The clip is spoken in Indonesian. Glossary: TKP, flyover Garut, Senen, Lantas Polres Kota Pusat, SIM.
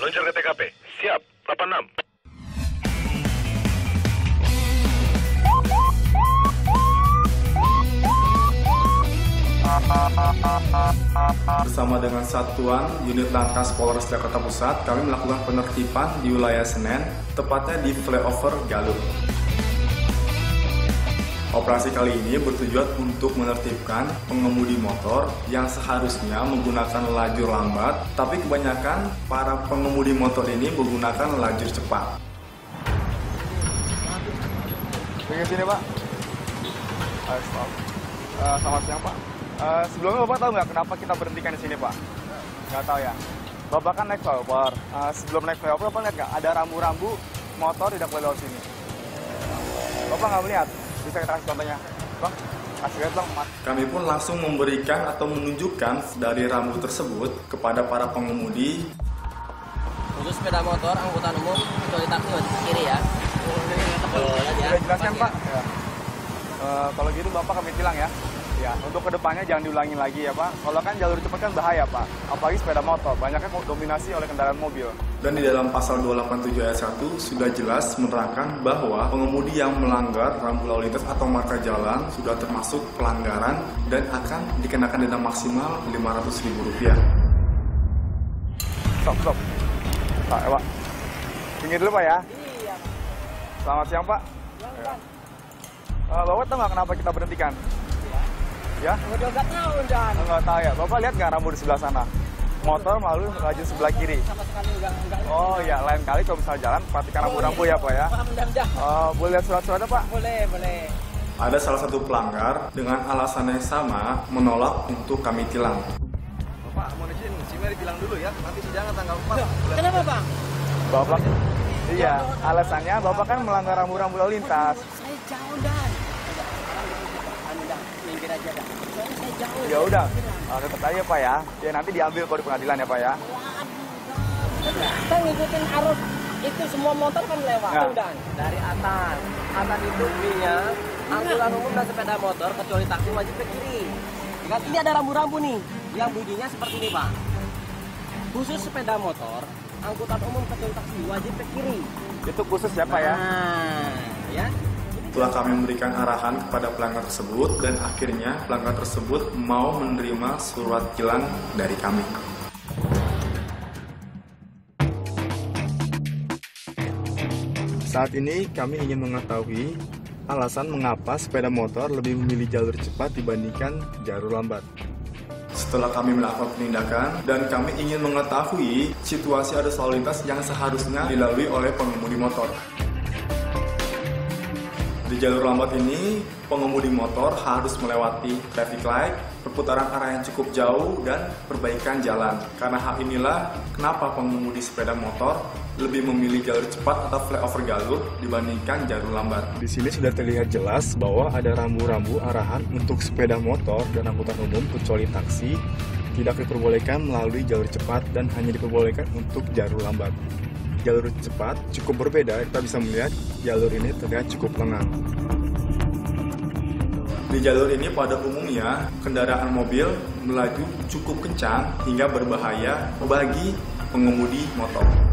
Luncur ke TKP. Siap, 86. Bersama dengan Satuan Unit Lantas Polres Kota Pusat, kami melakukan penertiban di wilayah Senen, tepatnya di flyover Garut. Operasi kali ini bertujuan untuk menertibkan pengemudi motor yang seharusnya menggunakan lajur lambat, tapi kebanyakan para pengemudi motor ini menggunakan lajur cepat. Ke sini, Pak. Selamat siang, Pak. Sebelumnya Bapak tahu nggak kenapa kita berhentikan di sini, Pak? Nggak tahu ya? Bapak kan naik flyover. Sebelum naik flyover, Bapak lihat nggak? Ada rambu-rambu motor tidak boleh lewat sini. Bapak nggak melihat? Bisa kita kasih contohnya? Bang, kasih lihat, Bang. Kami pun langsung memberikan atau menunjukkan dari rambu tersebut kepada para pengemudi. Khusus sepeda motor, angkutan umum, kecuali taksi wajib kiri ya. Sudah jelaskan, Pak? Ya. Kalau gitu Bapak kami tilang ya. Ya, untuk kedepannya jangan diulangi lagi ya Pak. Kalau kan jalur cepat kan bahaya Pak. Apalagi sepeda motor, banyaknya dominasi oleh kendaraan mobil. Dan di dalam pasal 287 ayat 1 sudah jelas menerangkan bahwa pengemudi yang melanggar rambu lalu lintas atau marka jalan sudah termasuk pelanggaran dan akan dikenakan denda maksimal Rp500.000. Stop. Pak. Pinggir dulu Pak ya. Iya. Selamat siang Pak. Ya. Bapak tahu nggak kenapa kita berhentikan? Ya? Enggak tahu ya. Bapak lihat nggak rambu di sebelah sana? Motor malu lajur sebelah kiri. Oh ya, lain kali kalau misalnya jalan perhatikan rambu-rambu ya Pak ya. Boleh lihat surat-suratnya Pak? Boleh. Ada salah satu pelanggar dengan alasan yang sama menolak untuk kami tilang. Bapak, mohon izin, SIM-nya ditilang dulu ya. Nanti sidangnya tanggal 4. Kenapa Bang? Bapak, iya. Alasannya Bapak kan melanggar rambu-rambu lalu lintas. Saya jauh dan. Ya udah, tetap aja Pak ya. Ya nanti diambil kalau di pengadilan ya Pak ya. Kita ngikutin arus itu semua motor kan lewat. Nah. Dari atas itu B-nya, angkutan umum dan sepeda motor kecuali taksi wajib ke kiri. Dengan ini ada rambu-rambu nih, yang bunyinya seperti ini Pak. Khusus sepeda motor, angkutan umum kecuali taksi wajib ke kiri. Itu khusus ya Pak ya. Ya. Telah kami memberikan arahan kepada pelanggar tersebut dan akhirnya pelanggar tersebut mau menerima surat tilang dari kami. Saat ini kami ingin mengetahui alasan mengapa sepeda motor lebih memilih jalur cepat dibandingkan jalur lambat. Setelah kami melakukan penindakan dan kami ingin mengetahui situasi arus lalu lintas yang seharusnya dilalui oleh pengemudi motor. Di jalur lambat ini, pengemudi motor harus melewati traffic light, perputaran arah yang cukup jauh, dan perbaikan jalan. Karena hal inilah kenapa pengemudi sepeda motor lebih memilih jalur cepat atau flyover Garut dibandingkan jalur lambat. Di sini sudah terlihat jelas bahwa ada rambu-rambu arahan untuk sepeda motor dan angkutan umum kecuali taksi tidak diperbolehkan melalui jalur cepat dan hanya diperbolehkan untuk jalur lambat. Jalur cepat cukup berbeda, kita bisa melihat jalur ini terlihat cukup lengang. Di jalur ini pada umumnya kendaraan mobil melaju cukup kencang hingga berbahaya bagi pengemudi motor.